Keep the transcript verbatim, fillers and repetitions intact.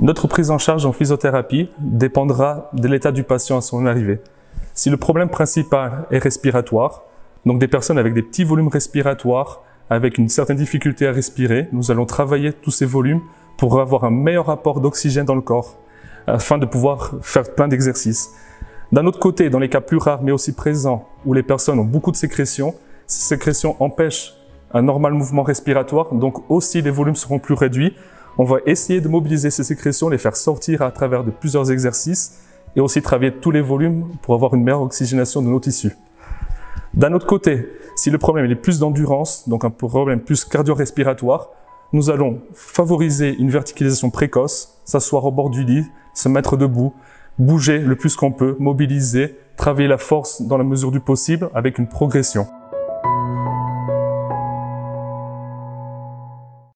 Notre prise en charge en physiothérapie dépendra de l'état du patient à son arrivée. Si le problème principal est respiratoire, donc des personnes avec des petits volumes respiratoires, avec une certaine difficulté à respirer, nous allons travailler tous ces volumes pour avoir un meilleur apport d'oxygène dans le corps, afin de pouvoir faire plein d'exercices. D'un autre côté, dans les cas plus rares mais aussi présents, où les personnes ont beaucoup de sécrétions, ces sécrétions empêchent un normal mouvement respiratoire, donc aussi les volumes seront plus réduits. On va essayer de mobiliser ces sécrétions, les faire sortir à travers de plusieurs exercices et aussi travailler tous les volumes pour avoir une meilleure oxygénation de nos tissus. D'un autre côté, si le problème est plus d'endurance, donc un problème plus cardio-respiratoire, nous allons favoriser une verticalisation précoce, s'asseoir au bord du lit, se mettre debout, bouger le plus qu'on peut, mobiliser, travailler la force dans la mesure du possible avec une progression.